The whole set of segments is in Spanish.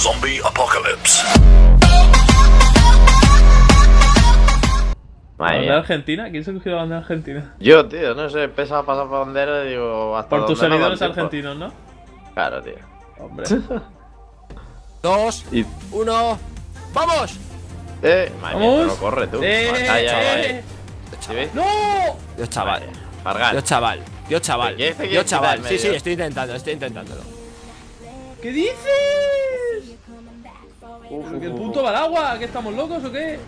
Zombie Apocalypse. ¿Bandera argentina? ¿Quién se ha cogido la bandera argentina? Yo, tío, no sé, pesa pasar por bandera y digo... Hasta por tus seguidores argentinos, ¿no? Claro, tío. Hombre. 2, 1... ¡Vamos! Madre mía, no corre, tú. ¡No! Dios, chaval. Fargal. Dios, chaval. Dios, chaval. Dios, chaval. Sí, sí, estoy intentándolo. ¿Qué dices? ¿Que el punto va al agua? ¿Que estamos locos o qué?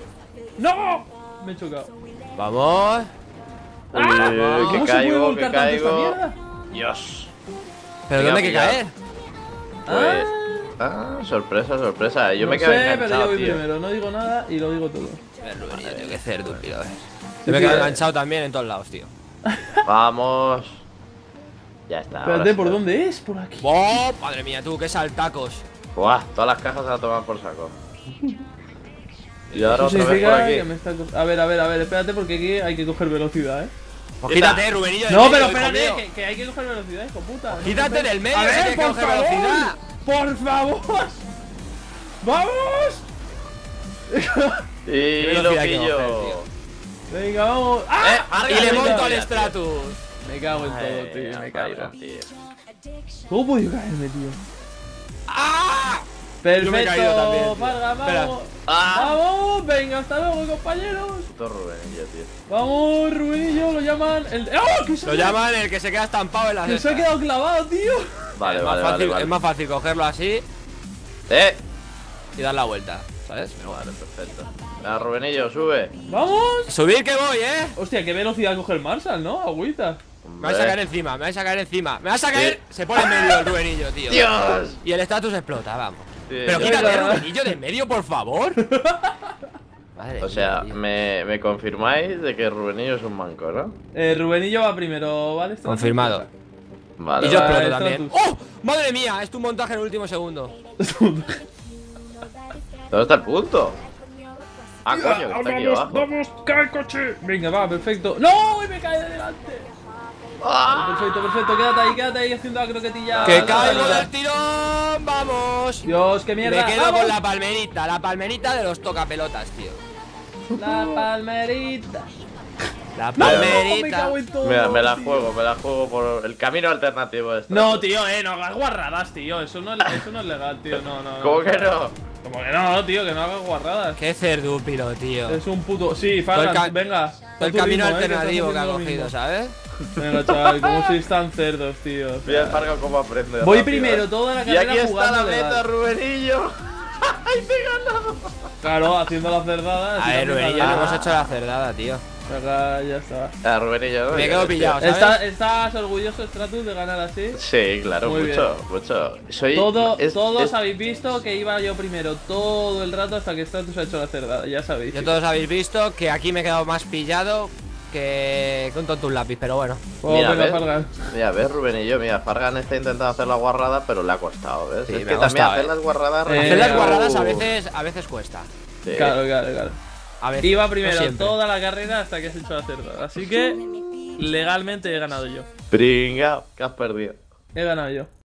¡No! Me he chocado. ¡Vamos! ¿Cómo se puede volcar tanto esta mierda? Dios. ¿Pero dónde hay que caer? Pues... Ah, sorpresa, sorpresa. Yo me quedé enganchado, pero yo voy primero, no digo nada y lo digo todo. Rubenillo, qué cerdo, tío. Yo me quedé enganchado también en todos lados, tío. Vamos. Ya está. Espérate, ¿por dónde es? Por aquí. ¡Oh, madre mía, tú! ¡Qué saltacos! ¡Buah! Todas las cajas se las toman por saco. Y ahora otra vez por aquí. A ver, espérate porque aquí hay que coger velocidad, ¿eh? Pues quítate, Rubenillo. No, pero espérate, que hay que coger velocidad, hijo puta. Quítate del medio, hay que coger velocidad. ¡Por favor! ¡Vamos! Y lo pillo. Venga, vamos. ¡Ah! Y le monto al Stratus. Me cago en todo, tío. Me caigo, tío. ¿Cómo puedo caerme, tío? ¡Ah! Perfecto. Yo me he caído también, tío. Parga, vamos. ¡Ah! Vamos, venga, hasta luego, compañeros. Puto Rubenillo, tío. Vamos, Rubenillo, lo llaman el... ¡Oh! Lo llaman el que se queda estampado en la cesta. Que se ha quedado clavado, tío. Vale, vale, es más fácil cogerlo así. Y dar la vuelta, ¿sabes? Vale, perfecto. La Rubenillo, sube. ¡Vamos! ¡Subir que voy, eh! Hostia, qué velocidad coge el Marshall, ¿no? Agüita. Me vas a caer encima, me vas a caer. Se pone en medio el Rubenillo, tío. ¡Dios! Y el Stratus explota, vamos. Pero quítate el Rubenillo de en medio, por favor. Madre, o sea, me confirmáis de que Rubenillo es un manco, ¿no? Rubenillo va primero, ¿vale? Confirmado. Vale, y yo exploto también. ¡Oh! ¡Madre mía! Es tu montaje en el último segundo. ¿Dónde está el punto? Ah, coño, que está aquí abajo. ¡Vamos! ¡Cae el coche! Venga, va, perfecto. ¡No! ¡Y me cae de delante! ¡Ah! Perfecto, perfecto. Quédate ahí haciendo la croquetilla. ¡Que caigo del tirón! ¡Vamos! Dios, qué mierda. Me quedo con la palmerita de los tocapelotas, tío. La palmerita. La palmerita. No, me la juego por el camino alternativo este. No, tío, no hagas guarradas, tío. Eso no es legal, tío. No. ¿Cómo que no? Como que no, tío, que no hagas guarradas. Qué cerdúpilo, tío. Es un puto. Sí, Farga, venga. El camino alternativo que ha cogido, ¿sabes? Venga, chaval, cómo sois tan cerdos, tío. Mira, Farga, cómo aprende. Voy primero toda la carrera. Y aquí está la meta, Rubenillo. ¡Ay, te he ganado! Claro, haciendo la cerdada. A ver, Rubenillo, no hemos hecho la cerdada, tío. Acá ya está. Ah, Rubenillo, me quedo pillado, ¿sabes? ¿Estás orgulloso, Stratus, de ganar así? Sí, claro, mucho. Todos habéis visto que iba yo primero todo el rato hasta que Stratus ha hecho la cerdada, ya sabéis. Todos habéis visto que aquí me he quedado más pillado que un tonto un lápiz, pero bueno. Mira, ves, Rubenillo, mira, Fargan está intentando hacer la guarrada, pero le ha costado, ¿ves? Sí, es que también hacer las guarradas... Hacer las guarradas a veces cuesta. Sí. Claro. A ver, iba primero toda la carrera hasta que has hecho la cerdada. Así que legalmente he ganado yo. Pringa, que has perdido. He ganado yo.